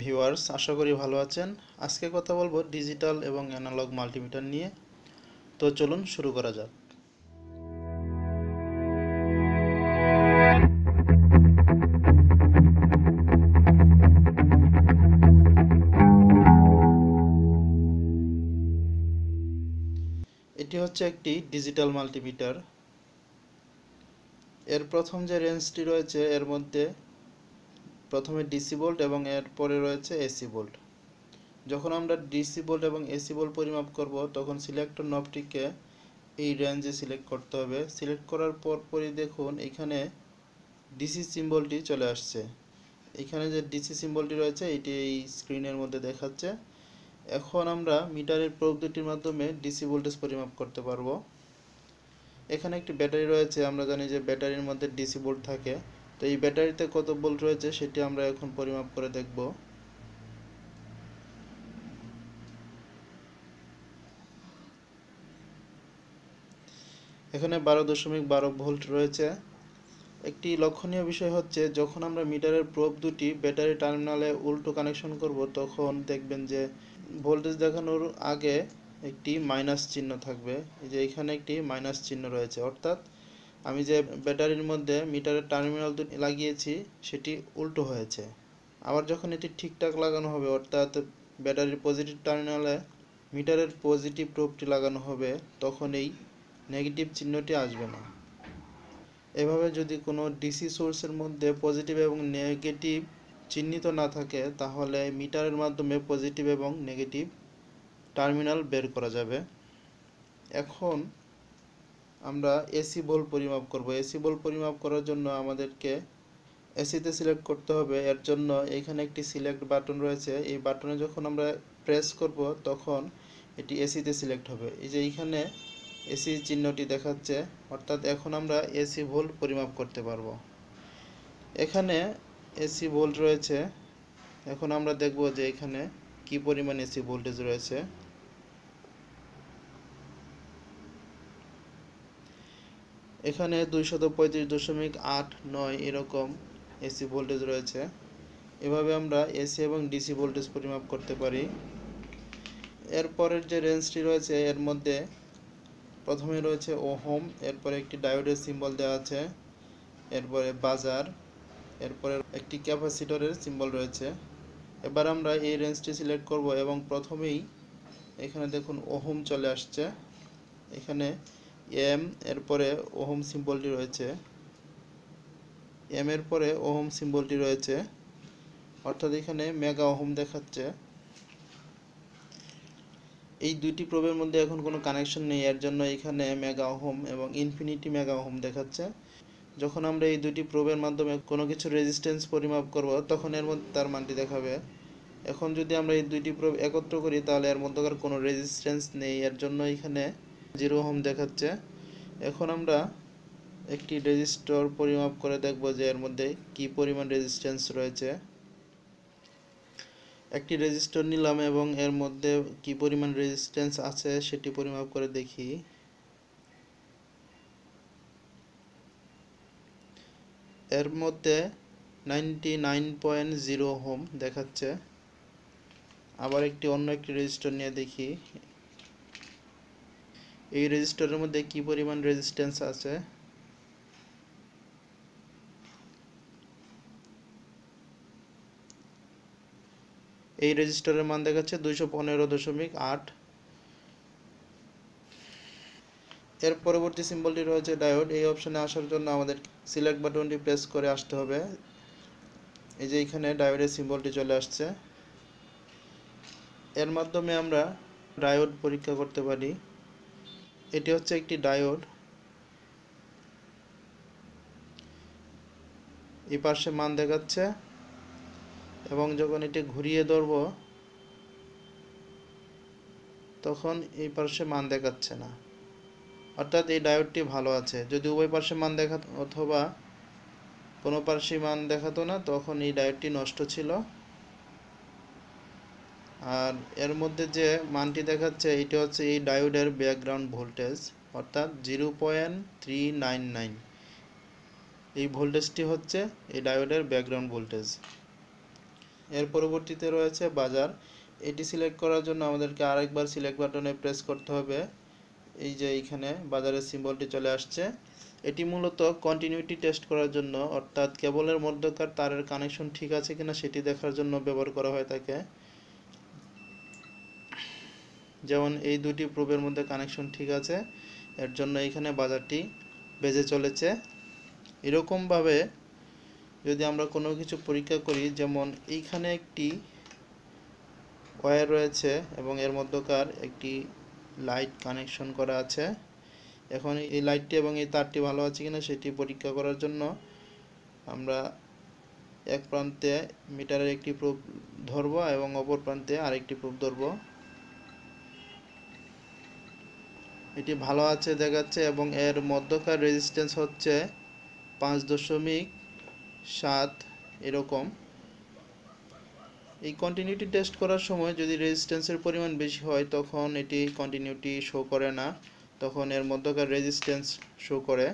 Viewers, আশা করি ভালো আছেন। আজকে কথা বলবো ডিজিটাল এবং অ্যানালগ মাল্টিমিটার নিয়ে। তো চলুন শুরু করা যাক। এটি হচ্ছে একটি ডিজিটাল মাল্টিমিটার। এর প্রথম যে রেঞ্জটি রয়েছে, এর মধ্যে প্রথমে ডিসি ভোল্ট এবং এরপরে রয়েছে এসি ভোল্ট। যখন আমরা ডিসি ভোল্ট এবং এসি ভোল্ট পরিমাপ করব, তখন সিলেক্টর নবটিকে এই রেঞ্জে সিলেক্ট করতে হবে। সিলেক্ট করার পরপরই দেখুন এখানে ডিসি সিম্বলটি চলে আসছে। এখানে যে ডিসি সিম্বলটি রয়েছে এটি এই স্ক্রিনের মধ্যে দেখাচ্ছে। এখন আমরা মিটারের প্রয়োগ দুটির মাধ্যমে ডিসি ভোল্টেজ পরিমাপ করতে পারবো। এখানে একটি ব্যাটারি রয়েছে, আমরা জানি যে ব্যাটারির মধ্যে ডিসি ভোল্ট থাকে। তো এই ব্যাটারিতে কত ভোল্ট রয়েছে সেটি আমরা এখন পরিমাপ করে দেখব। এখানে 12.12 ভোল্ট রয়েছে। একটি লক্ষণীয় বিষয় হচ্ছে, যখন আমরা মিটারের প্রোব দুটি ব্যাটারি টার্মিনালে উল্টো কানেকশন করব, তখন দেখবেন যে ভোল্টেজ দেখানোর আগে একটি মাইনাস চিহ্ন থাকবে। এই যে এখানে একটি মাইনাস চিহ্ন রয়েছে, অর্থাৎ আমি যে ব্যাটারির মধ্যে মিটারের টার্মিনাল দুটি লাগিয়েছি সেটি উল্টো হয়েছে। আবার যখন এটি ঠিকঠাক লাগানো হবে, অর্থাৎ ব্যাটারির পজিটিভ টার্মিনালে মিটারের পজিটিভ প্রোবটি লাগানো হবে, তখন এই নেগেটিভ চিহ্নটি আসবে না। এভাবে যদি কোনো ডিসি সোর্সের মধ্যে পজিটিভ এবং নেগেটিভ চিহ্নিত না থাকে, তাহলে মিটারের মাধ্যমে পজিটিভ এবং নেগেটিভ টার্মিনাল বের করা যাবে। এখন আমরা এসি ভোল্ট পরিমাপ করব। এসি ভোল্ট পরিমাপ করার জন্য আমাদেরকে এসিতে সিলেক্ট করতে হবে। এর জন্য এখানে একটি সিলেক্ট বাটন রয়েছে, এই বাটনে যখন আমরা প্রেস করব তখন এটি এসিতে সিলেক্ট হবে। এই যে এইখানে এসি চিহ্নটি দেখাচ্ছে, অর্থাৎ এখন আমরা এসি ভোল্ট পরিমাপ করতে পারব। এখানে এসি ভোল্ট রয়েছে। এখন আমরা দেখব যে এখানে কি পরিমাণ এসি ভোল্টেজ রয়েছে। এখানে 235.89 এরকম এসি ভোল্টেজ রয়েছে। এভাবে আমরা এসি এবং ডিসি ভোল্টেজ পরিমাপ করতে পারি। এরপরের যে রেঞ্জটি রয়েছে, এর মধ্যে প্রথমে রয়েছে ওহম, এরপরে একটি ডায়োডের সিম্বল দেওয়া আছে, এরপরে বাজার, এরপরে একটি ক্যাপাসিটরের সিম্বল রয়েছে। এবার আমরা এই রেঞ্জটি সিলেক্ট করব এবং প্রথমেই এখানে দেখুন ওহম চলে আসছে। এখানে এম এরপরে ওহম সিম্বলটি রয়েছে, এম এর পরে ওহম সিম্বলটি রয়েছে, অর্থাৎ এখানে মেগা ওহম দেখাচ্ছে। এই দুইটি প্রোবের মধ্যে এখন কোনো কানেকশন নেই, এর জন্য এখানে মেগা ওহম এবং ইনফিনিটি মেগা ওহম দেখাচ্ছে। যখন আমরা এই দুইটি প্রোবের মাধ্যমে কোনো কিছু রেজিস্ট্যান্স পরিমাপ করব, তখন এর মধ্যে তার মানটি দেখাবে। এখন যদি আমরা এই দুইটি প্রোব একত্র করি, তাহলে এর মধ্যকার কোনো রেজিস্ট্যান্স নেই, এর জন্য এখানে 0 ওহম দেখাচ্ছে। এখন আমরা একটি রেজিস্টর পরিমাপ করে দেখব যে এর মধ্যে কি পরিমাণ রেজিস্ট্যান্স রয়েছে। একটি রেজিস্টর নিলাম এবং এর মধ্যে কি পরিমাণ রেজিস্ট্যান্স আছে সেটি পরিমাপ করে দেখি। এর মধ্যে 99.0 ওহম দেখাচ্ছে। আবার অন্য একটি রেজিস্টর নিয়ে দেখি এই রেজিস্টরের মধ্যে কি পরিমাণ রেজিস্ট্যান্স আছে। এই রেজিস্টরের মান দেখাচ্ছে 215.8। এর পরবর্তী সিম্বলটি রয়েছে ডায়োড। এই অপশনে আসার জন্য আমাদের সিলেক্ট বাটনটি প্রেস করে আসতে হবে। এই যে এখানে ডায়োডের সিম্বলটি চলে আসছে। এর মাধ্যমে আমরা ডায়োড পরীক্ষা করতে পারি। এটি হচ্ছে একটি ডায়োড। এই পাশে মান দেখাচ্ছে এবং যখন এটি ঘুরিয়ে ধরব তখন এই পাশে মান দেখাচ্ছে না, অর্থাৎ এই ডায়োডটি ভালো আছে। যদি উভয় পাশে মান দেখাতো অথবা কোনো পাশে মান দেখাতো না, তখন এই ডায়োডটি নষ্ট ছিল। আর এর মধ্যে যে মানটি দেখাচ্ছে এটি হচ্ছে এই ডায়োডের ব্যাকগ্রাউন্ড ভোল্টেজ, অর্থাৎ 0.399। এই ভোল্টেজটি হচ্ছে এই ডায়োডের ব্যাকগ্রাউন্ড ভোল্টেজ। এর পরবর্তীতে রয়েছে বাজার। এটি সিলেক্ট করার জন্য আমাদেরকে আরেকবার সিলেক্ট বাটনে প্রেস করতে হবে। এই যে এইখানে বাজারের সিম্বলটি চলে আসছে। এটি মূলত কন্টিনিউটি টেস্ট করার জন্য, অর্থাৎ কেবলের মধ্যকার তারের কানেকশন ঠিক আছে কিনা সেটি দেখার জন্য ব্যবহার করা হয় থাকে। যেমন এই দুটি প্রোবের মধ্যে কানেকশন ঠিক আছে, এর জন্য এইখানে বাজারটি বেজে চলেছে। এরকমভাবে যদি আমরা কোনো কিছু পরীক্ষা করি, যেমন এইখানে একটি ওয়্যার রয়েছে এবং এর মধ্যকার একটি লাইট কানেকশন করা আছে। এখন এই লাইটটি এবং এই তারটি ভালো আছে কিনা সেটি পরীক্ষা করার জন্য আমরা এক প্রান্তে মিটারের একটি প্রোব ধরব এবং অপর প্রান্তে আরেকটি প্রোব ধরব। এটি ভালো আছে দেখাচ্ছে এবং এর মধ্যকার রেজিস্ট্যান্স হচ্ছে 5.7 এরকম। এই কন্টিনিউটি টেস্ট করার সময় যদি রেজিস্ট্যান্সের পরিমাণ বেশি হয় তখন এটি কন্টিনিউটি শো করে না, তখন এর মধ্যকার রেজিস্ট্যান্স শো করে।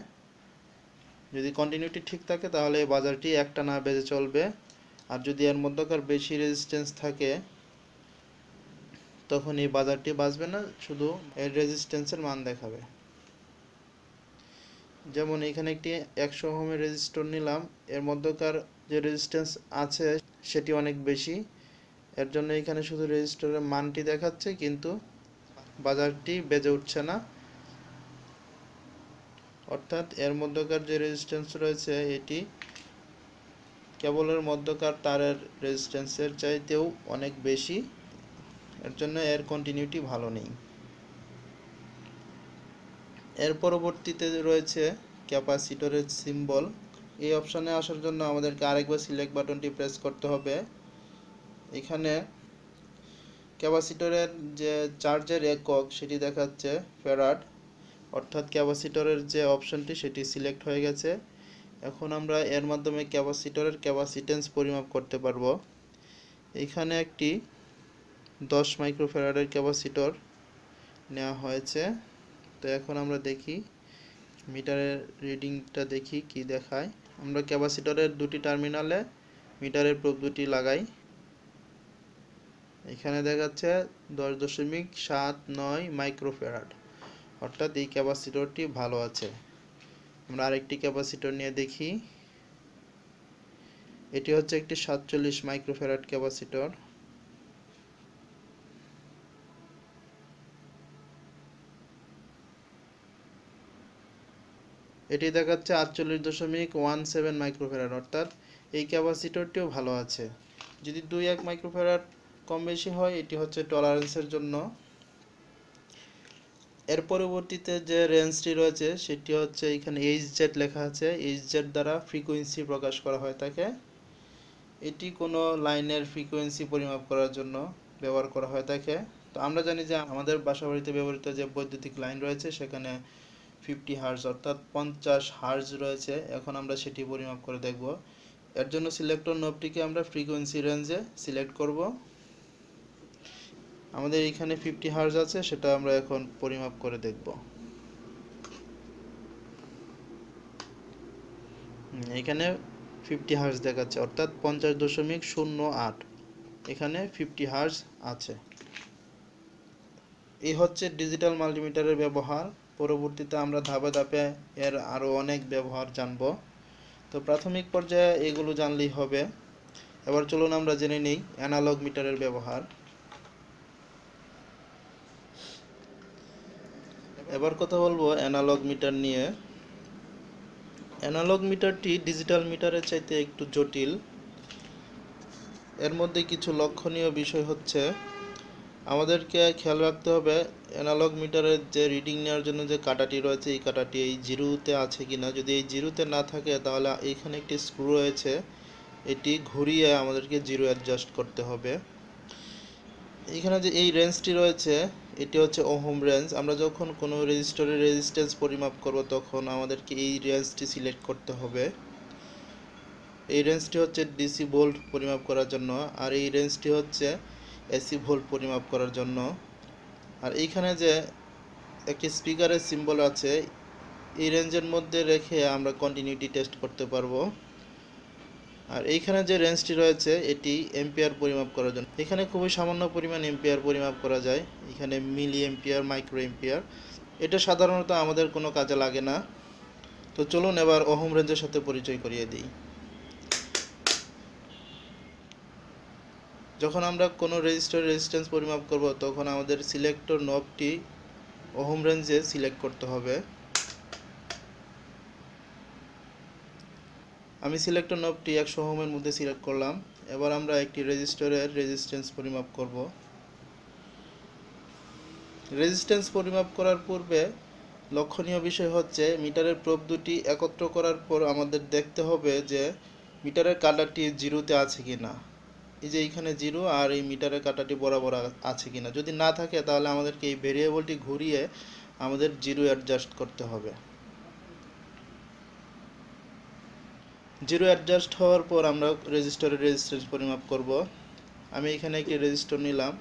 যদি কন্টিনিউটি ঠিক থাকে তাহলে বাজারটি একটানা বেজে চলবে, আর যদি এর মধ্যকার বেশি রেজিস্ট্যান্স থাকে তখন এই বাজারটি বাজবে না, শুধু এর রেজিস্ট্যান্সের মান দেখাবে। যেমন এখানে একটি 100 ওহমের রেজিস্টর নিলাম, এর মধ্যকার যে রেজিস্ট্যান্স আছে সেটি অনেক বেশি, এর জন্য এখানে শুধু রেজিস্টরের মানটি দেখাচ্ছে কিন্তু বাজারটি বেজে উঠছে না, অর্থাৎ এর মধ্যকার যে রেজিস্ট্যান্স রয়েছে এটি কেবলের মধ্যকার তারের রেজিস্ট্যান্সের চাইতেও অনেক বেশি, এর জন্য এর কন্টিনিউটি ভালো নেই। এর পরবর্তীতে রয়েছে ক্যাপাসিটরের সিম্বল। এই অপশানে আসার জন্য আমাদেরকে আরেকবার সিলেক্ট বাটনটি প্রেস করতে হবে। এখানে ক্যাপাসিটরের যে চার্জের একক সেটি দেখাচ্ছে ফ্যারাড, অর্থাৎ ক্যাপাসিটরের যে অপশনটি সেটি সিলেক্ট হয়ে গেছে। এখন আমরা এর মাধ্যমে ক্যাপাসিটরের ক্যাপাসিটেন্স পরিমাপ করতে পারব। এখানে একটি 10 মাইক্রোফ্যারাডের ক্যাপাসিটর নেওয়া হয়েছে। তো এখন আমরা দেখি মিটারের রিডিংটা দেখি কি দেখায়। আমরা ক্যাপাসিটরের দুটি টার্মিনালে মিটারের প্রোব দুটি লাগাই। এখানে দেখাচ্ছে 10.79 মাইক্রোফ্যারাড, অর্থাৎ এই ক্যাপাসিটরটি ভালো আছে। আমরা আরেকটি ক্যাপাসিটর নিয়ে দেখি। এটি হচ্ছে একটি 47 মাইক্রোফ্যারাড ক্যাপাসিটর। এটি দেখাচ্ছে 48.17 মাইক্রোফ্যারাড, অর্থাৎ এই ক্যাপাসিটরটিও ভালো আছে। যদি 2-1 মাইক্রোফ্যারাড কম বেশি হয় এটি হচ্ছে টলারেন্সের জন্য। এর পরবর্তীতে যে রেঞ্জটি রয়েছে সেটি হচ্ছে এখানে HZ লেখা আছে। HZ দ্বারা ফ্রিকোয়েন্সি প্রকাশ করা হয় থাকে। এটি কোনো লাইনের ফ্রিকোয়েন্সি পরিমাপ করার জন্য ব্যবহার করা হয় থাকে। তো আমরা জানি যে আমাদের বাসাবাড়িতে ব্যবহৃত যে বৈদ্যুতিক লাইন রয়েছে সেখানে 50 হার্জ অর্থাৎ 50 হার্জ রয়েছে। এখন আমরা সেটি পরিমাপ করে দেখব। এর জন্য সিলেক্টর নবটিকে আমরা ফ্রিকোয়েন্সি রেঞ্জে সিলেক্ট করব। আমাদের এখানে 50 হার্জ আছে, সেটা আমরা এখন পরিমাপ করে দেখব। এখানে 50 হার্জ দেখাচ্ছে, অর্থাৎ 50.08 এখানে 50 হার্জ আছে। এই হচ্ছে ডিজিটাল মাল্টিমিটারের ব্যবহার। পরবর্তীতে আমরা ধাপে ধাপে এর আরও অনেক ব্যবহার জানব। তো প্রাথমিক পর্যায়ে এগুলো জানলেই হবে। এবার চলুন আমরা জেনে নিই অ্যানালগ মিটারের ব্যবহার। এবার কথা বলবো অ্যানালগ মিটার নিয়ে। অ্যানালগ মিটারটি ডিজিটাল মিটারের চাইতে একটু জটিল। এর মধ্যে কিছু লক্ষণীয় বিষয় হচ্ছে আমাদেরকে খেয়াল রাখতে হবে অ্যানালগ মিটারের যে রিডিং নেওয়ার জন্য যে কাঁটাটি রয়েছে এই কাঁটাটি এই জিরোতে আছে কিনা। যদি এই জিরোতে না থাকে তাহলে এইখানে একটি স্ক্রু রয়েছে, এটি ঘুরিয়ে আমাদেরকে জিরো অ্যাডজাস্ট করতে হবে। এইখানে যে এই রেঞ্জটি রয়েছে এটি হচ্ছে ওহম রেঞ্জ। আমরা যখন কোনো রেজিস্টরের রেজিস্ট্যান্স পরিমাপ করব তখন আমাদেরকে এই রেঞ্জটি সিলেক্ট করতে হবে। এই রেঞ্জটি হচ্ছে ডিসি ভোল্ট পরিমাপ করার জন্য, আর এই রেঞ্জটি হচ্ছে AC ভোল্ট পরিমাপ করার জন্য। আর এইখানে যে একটি স্পিকারের সিম্বল আছে এই রেঞ্জের মধ্যে রেখে আমরা কন্টিনিউটি টেস্ট করতে পারবো। আর এইখানে যে রেঞ্জটি রয়েছে এটি এম্পিয়ার পরিমাপ করার জন্য। এখানে খুবই সামান্য পরিমাণ এম্পিয়ার পরিমাপ করা যায়, এখানে মিলি এম্পিয়ার, মাইক্রো এম্পিয়ার, এটা সাধারণত আমাদের কোনো কাজে লাগে না। তো চলুন এবার ওহম রেঞ্জের সাথে পরিচয় করিয়ে দিই। যখন আমরা কোনো রেজিস্ট্যান্স পরিমাপ করব তখন আমাদের সিলেক্টর নবটি ওহম রেঞ্জে সিলেক্ট করতে হবে। আমি সিলেক্টর নবটি 100 ওহমের মধ্যে সিলেক্ট করলাম। এবার আমরা একটি রেজিস্টরের রেজিস্ট্যান্স পরিমাপ করব। রেজিস্ট্যান্স পরিমাপ করার পূর্বে লক্ষণীয় বিষয় হচ্ছে মিটারের প্রোব দুটি একত্র করার পর আমাদের দেখতে হবে যে মিটারের কাঁটাটি জিরোতে আছে কিনা। এই যে এইখানে জিরো আর এই মিটারের কাঁটাটি বরাবর আছে কিনা, যদি না থাকে তাহলে আমাদেরকে এই ভেরিয়েবলটি ঘুরিয়ে আমাদের জিরো অ্যাডজাস্ট করতে হবে। জিরো অ্যাডজাস্ট হওয়ার পর আমরা রেজিস্টরের রেজিস্ট্যান্স পরিমাপ করব। আমি এখানে একটি রেজিস্টর নিলাম।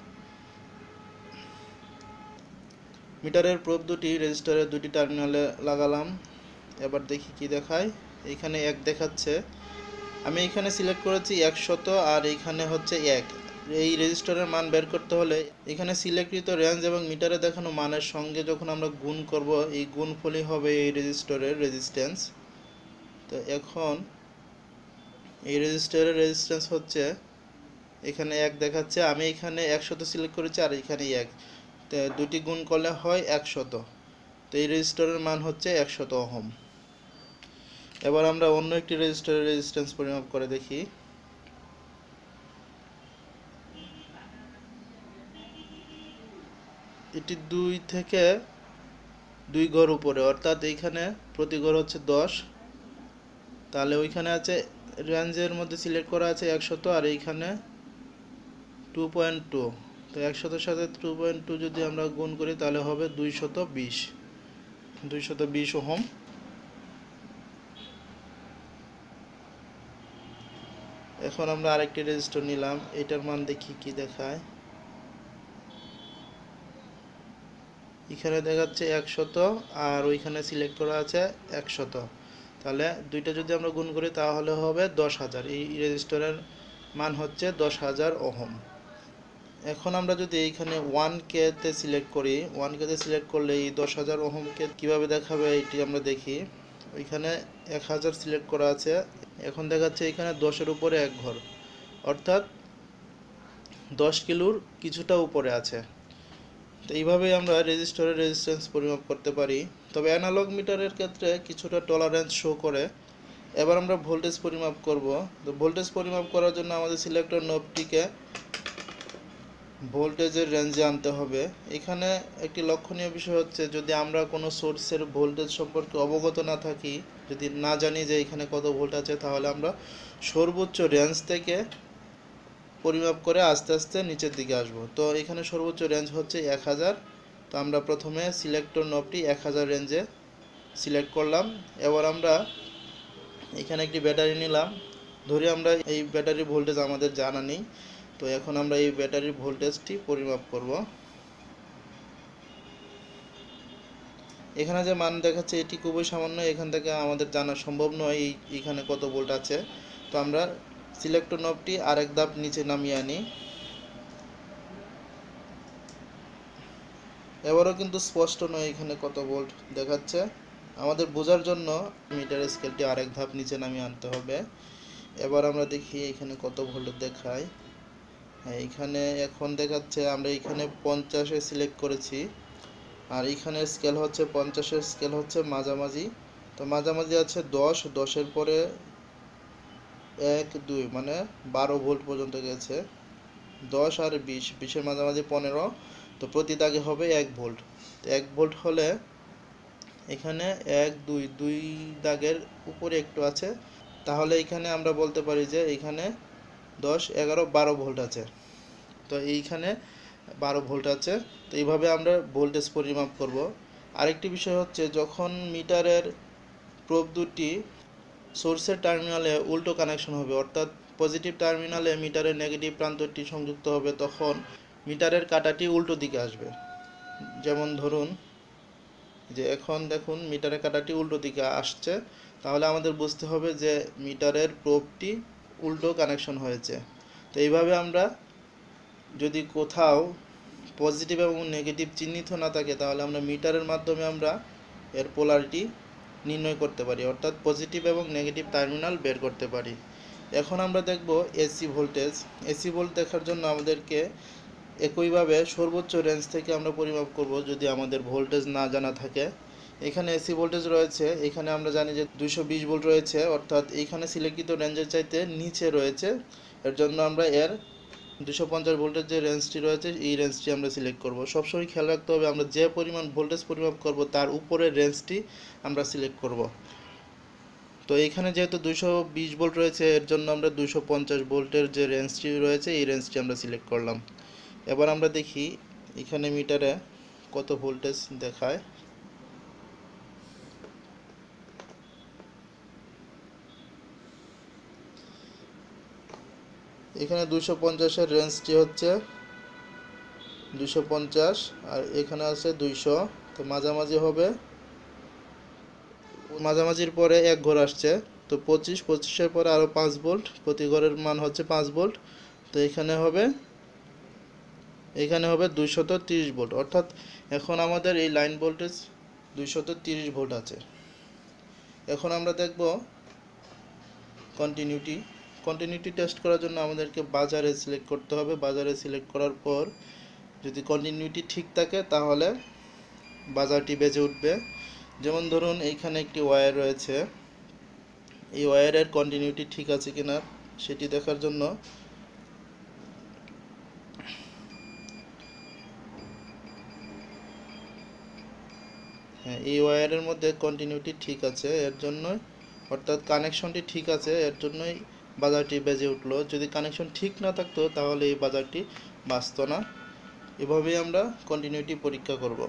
মিটারের প্রোব দুটি রেজিস্টরের দুটি টার্মিনালে লাগালাম। এবার দেখি কি দেখায়, এখানে 1 দেখাচ্ছে। আমি এখানে সিলেক্ট করেছি 100 আর এইখানে হচ্ছে 1। এই রেজিস্টরের মান বের করতে হলে এখানে সিলেক্টকৃত রেঞ্জ এবং মিটারে দেখানো মানের সঙ্গে যখন আমরা গুণ করব, এই গুণফলই হবে এই রেজিস্টরের রেজিস্ট্যান্স। তো এখন এই রেজিস্টরের রেজিস্ট্যান্স হচ্ছে, এখানে 1 দেখাচ্ছে, আমি এখানে 100 সিলেক্ট করেছি আর এখানে 1, দুটি গুণ করলে হয় 100। তো এই রেজিস্টরের মান হচ্ছে 100 ওহম। এবার আমরা অন্য একটি রেজিস্টরের রেজিস্ট্যান্স পরিমাপ করে দেখি। এটি 2 থেকে 2 ঘর উপরে, অর্থাৎ এইখানে প্রতি ঘর হচ্ছে 10, তাহলে ওইখানে আছে রেঞ্জের মধ্যে সিলেক্ট করা আছে 100 আর এইখানে 2.2। তো 100 সাথে 2.2 যদি আমরা গুণ করি তাহলে হবে 220 ওহম। এখন আমরা আরেকটি রেজিস্টর নিলাম, এটার মান দেখি কি দেখায়। এখানে দেখাচ্ছে 100 আর ওইখানে সিলেক্ট করা আছে 100, তাহলে দুইটা যদি আমরা গুণ করি তাহলে হবে 10,000। এই রেজিস্টরের মান হচ্ছে 10,000 ওহম। এখন আমরা যদি এইখানে 1K তে সিলেক্ট করি, 1K তে সিলেক্ট করলে এই 10,000 ওহমকে কিভাবে দেখাবে এটি আমরা দেখি। ওইখানে 1000 সিলেক্ট করা আছে, এখন দেখাচ্ছে এখানে 10-এর উপরে 1 ঘর, অর্থাৎ 10 কিলোর কিছুটা উপরে আছে। তো এইভাবে আমরা রেজিস্টরের রেজিস্ট্যান্স পরিমাপ করতে পারি। তবে অ্যানালগ মিটারের ক্ষেত্রে কিছুটা টলারেন্স শো করে। এবার আমরা ভোল্টেজ পরিমাপ করব। তো ভোল্টেজ পরিমাপ করার জন্য আমাদের সিলেক্টর নবটিকে ভোল্টেজের রেঞ্জে আনতে হবে। এখানে একটি লক্ষণীয় বিষয় হচ্ছে যদি আমরা কোনো সোর্সের ভোল্টেজ সম্পর্কে অবগত না থাকি, যদি না জানি যে এখানে কত ভোল্ট আছে, তাহলে আমরা সর্বোচ্চ রেঞ্জ থেকে পরিমাপ করে আস্তে আস্তে নিচের দিকে আসবো। তো এখানে সর্বোচ্চ রেঞ্জ হচ্ছে 1000। তো আমরা প্রথমে সিলেক্টর নবটি 1000 রেঞ্জে সিলেক্ট করলাম। এবার আমরা এখানে একটি ব্যাটারি নিলাম, ধরে আমরা এই ব্যাটারি ভোল্টেজ আমাদের জানা নেই। তো এখন আমরা এই ব্যাটারির ভোল্টেজটি পরিমাপ করব। এখানে যে মান দেখাচ্ছে এটি খুবই সামান্য, এখান থেকে আমাদের জানা সম্ভব নয় এইখানে কত ভোল্ট আছে। তো আমরা সিলেক্টর নবটি আরেক ধাপ নিচে নামিয়ে আনি। এবারও কিন্তু স্পষ্ট নয় এখানে কত ভোল্ট দেখাচ্ছে। আমাদের বোঝার জন্য মিটার স্কেলটি আরেক ধাপ নিচে নামিয়ে আনতে হবে। এবার আমরা দেখি এখানে কত ভোল্ট দেখায়। এইখানে এখন দেখাচ্ছে, আমরা এখানে 50-এ সিলেক্ট করেছি আর এখানে স্কেল হচ্ছে 50-এর স্কেল হচ্ছে মাঝামাঝি। তো মাঝামাঝি আছে 10-এর পরে 1-2 মানে 12 ভোল্ট পর্যন্ত গেছে। 10 আর 20-এর মাঝামাঝি 15। তো প্রতি দাগে হবে 1 ভোল্ট। তো 1 ভোল্ট হলে এখানে 1-2-2 দাগের উপরে একটু আছে, তাহলে এখানে আমরা বলতে পারি যে এখানে 10, 11, 12 ভোল্ট আছে। তো এইখানে 12 ভোল্ট আছে। তো এইভাবে আমরা ভোল্টেজ পরিমাপ করব। আরেকটি বিষয় হচ্ছে যখন মিটারের প্রোব দুটি সোর্সের টার্মিনালে উল্টো কানেকশন হবে, অর্থাৎ পজিটিভ টার্মিনালে মিটারের নেগেটিভ প্রান্তটি সংযুক্ত হবে, তখন মিটারের কাঁটাটি উল্টো দিকে আসবে। যেমন ধরুন যে এখন দেখুন মিটারের কাঁটাটি উল্টো দিকে আসছে, তাহলে আমাদের বুঝতে হবে যে মিটারের প্রোবটি উল্টো কানেকশন হয়েছে। তো এইভাবে আমরা যদি কোথাও পজিটিভ এবং নেগেটিভ চিহ্নিত না থাকে তাহলে আমরা মিটারের মাধ্যমে আমরা এর পোলারিটি নির্ণয় করতে পারি, অর্থাৎ পজিটিভ এবং নেগেটিভ টার্মিনাল বের করতে পারি। এখন আমরা দেখব এসি ভোল্টেজ। এসি ভোল্ট দেখার জন্য আমাদেরকে একইভাবে সর্বোচ্চ রেঞ্জ থেকে আমরা পরিমাপ করব যদি আমাদের ভোল্টেজ না জানা থাকে। এখানে এসি ভোল্টেজ রয়েছে, এখানে আমরা জানি যে 220 ভোল্ট রয়েছে, অর্থাৎ এইখানে সিলেক্টিত রেঞ্জের চাইতে নিচে রয়েছে, এর জন্য আমরা এর 250 ভোল্টের যে রেঞ্জটি রয়েছে এই রেঞ্জটি আমরা সিলেক্ট করব। সবসময় খেয়াল রাখতে হবে আমরা যে পরিমাণ ভোল্টেজ পরিমাপ করব তার উপরের রেঞ্জটি আমরা সিলেক্ট করব। তো এইখানে যেহেতু 220 ভোল্ট রয়েছে এর জন্য আমরা 250 ভোল্টের যে রেঞ্জটি রয়েছে এই রেঞ্জটি আমরা সিলেক্ট করলাম। এবার আমরা দেখি এখানে মিটারে কত ভোল্টেজ দেখায়। এখানে 250-এর রেঞ্জটি হচ্ছে 250 আর এখানে আছে 200, তো মাঝামাঝি হবে, মাঝামাঝির পরে এক ঘর আসছে, তো 25-এর পরে আরও 5 ভোল্ট, প্রতি ঘরের মান হচ্ছে 5 ভোল্ট, তো এখানে হবে 230 ভোল্ট, অর্থাৎ এখন আমাদের এই লাইন ভোল্টেজ 230 ভোল্ট আছে। এখন আমরা দেখব কন্টিনিউটি টেস্ট করার জন্য আমাদেরকে বাজারে সিলেক্ট করতে হবে। বাজারে সিলেক্ট করার পর যদি কন্টিনিউটি ঠিক থাকে তাহলে বাজারটি বেজে উঠবে। যেমন ধরুন এইখানে একটি ওয়্যার রয়েছে, এই ওয়্যারের কন্টিনিউটি ঠিক আছে কিনা সেটি দেখার জন্য এই ওয়্যারের মধ্যে কন্টিনিউটি ঠিক আছে, এর জন্য অর্থাৎ কানেকশনটি ঠিক আছে, এর জন্যই বাজারটি বেজে উঠলো। যদি কানেকশন ঠিক না থাকতো তাহলে এই বাজারটি বাজতো না। এভাবেই আমরা কন্টিনিউটি পরীক্ষা করব।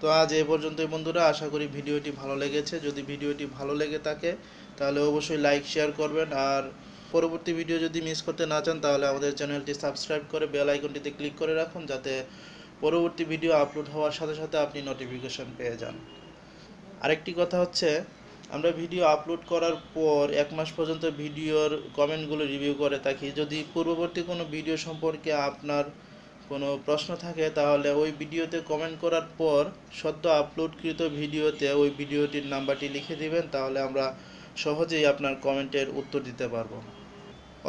তো আজ এই পর্যন্তই বন্ধুরা, আশা করি ভিডিওটি ভালো লেগেছে। যদি ভিডিওটি ভালো লেগে থাকে তাহলে অবশ্যই লাইক শেয়ার করবেন, আর পরবর্তী ভিডিও যদি মিস করতে না চান তাহলে আমাদের চ্যানেলটি সাবস্ক্রাইব করে বেল আইকনটিতে ক্লিক করে রাখুন যাতে পরবর্তী ভিডিও আপলোড হওয়ার সাথে সাথে আপনি নোটিফিকেশন পেয়ে যান। আরেকটি কথা হচ্ছে আমরা ভিডিও আপলোড করার পর 1 মাস পর্যন্ত ভিডিওর কমেন্টগুলো রিভিউ করে থাকি। যদি পূর্ববর্তী কোনো ভিডিও সম্পর্কে আপনার কোনো প্রশ্ন থাকে তাহলে ওই ভিডিওতে কমেন্ট করার পর সদ্য আপলোডকৃত ভিডিওতে ওই ভিডিওটির নাম্বারটি লিখে দিবেন, তাহলে আমরা সহজেই আপনার কমেন্টের উত্তর দিতে পারব।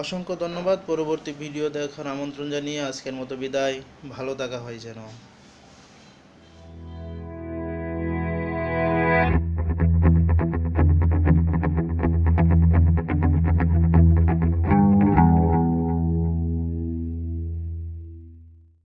অসংখ্য ধন্যবাদ, পরবর্তী ভিডিও দেখার আমন্ত্রণ জানিয়ে আজকের মতো বিদায়। ভালো থাকা হয় যেন।